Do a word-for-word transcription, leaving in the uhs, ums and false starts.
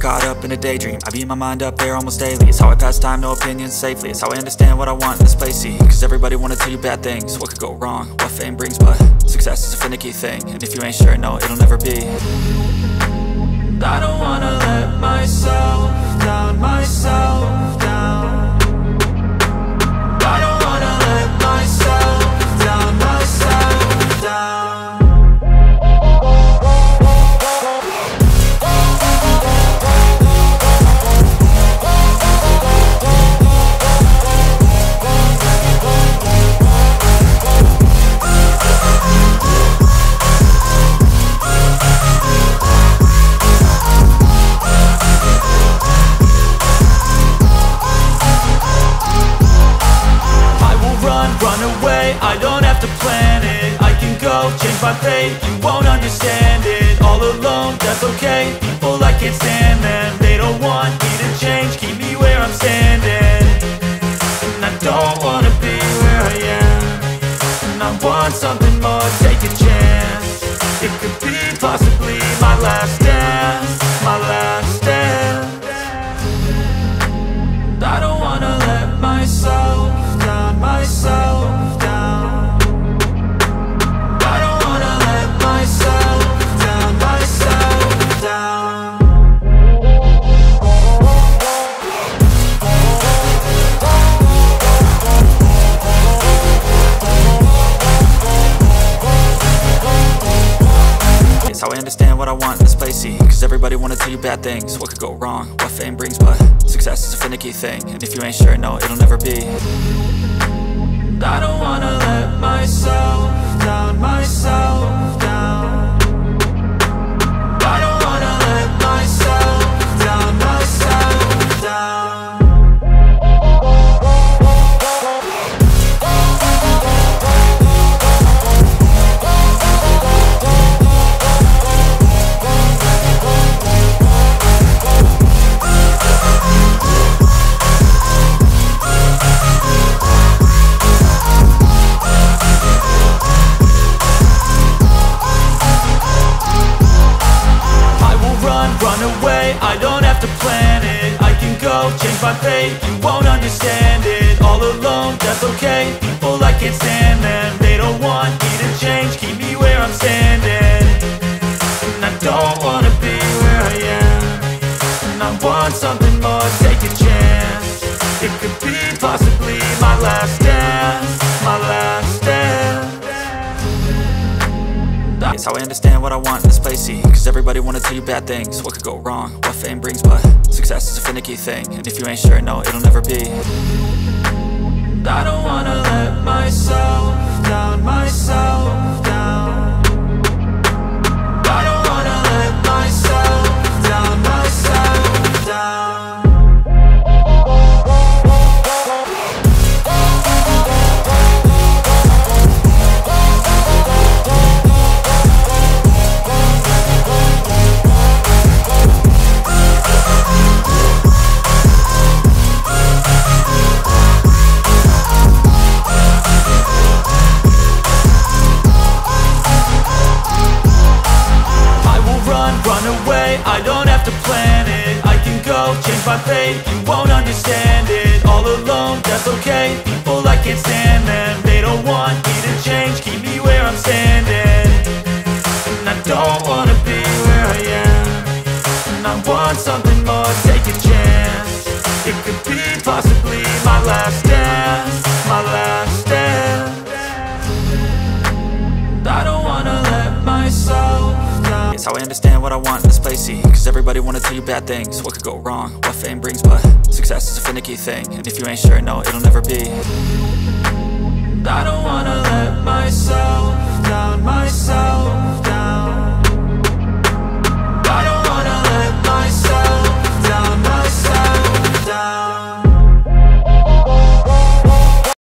Caught up in a daydream, I beat my mind up there almost daily. It's how I pass time, no opinions safely. It's how I understand what I want in this place, see. Cause everybody wanna tell you bad things, what could go wrong, what fame brings. But success is a finicky thing, and if you ain't sure, no, it'll never be. I don't wanna let myself down, myself down. I don't wanna let myself down, myself down. I don't have to plan it. I can go change my fate. You won't understand it. All alone, that's okay. People, I can't stand them. They don't want me to change. Keep me where I'm standing. And I don't wanna be where I am. And I want something more, take a chance. It could be possibly my last dance. My last dance. And I don't wanna let myself down, myself down. What I want in this place, see. Cause everybody wanna tell you bad things, what could go wrong, what fame brings. But success is a finicky thing, and if you ain't sure, no, it'll never be. I don't wanna let myself down, myself down. I don't wanna let myself down, myself down. I don't have to plan it. I can go change my fate. You won't understand it. All alone, that's okay. People, I can't stand them. They don't want me to change. Keep me where I'm standing. And I don't wanna be where I am. And I want something more, take a chance. It could be possibly my last dance. My last dance. It's how I understand what I want in this place, see. Cause everybody wanna tell you bad things, what could go wrong, what fame brings. But success is a finicky thing, and if you ain't sure, no, it'll never be. I don't wanna let myself down, myself down. I don't wanna let myself down, myself down. I don't have to plan it. I can go change my fate. You won't understand it. All alone, that's okay. People, I can't stand them. They don't want me to change. Keep me where I'm standing. And I don't wanna be where I am. And I want something more, take a chance. It could be possibly my last dance. My last dance. I don't wanna let myself. It's how I understand what I want in this place, see. Cause everybody wanna tell you bad things, what could go wrong, what fame brings. But success is a finicky thing, and if you ain't sure, no, it'll never be. I don't wanna let myself down, myself down.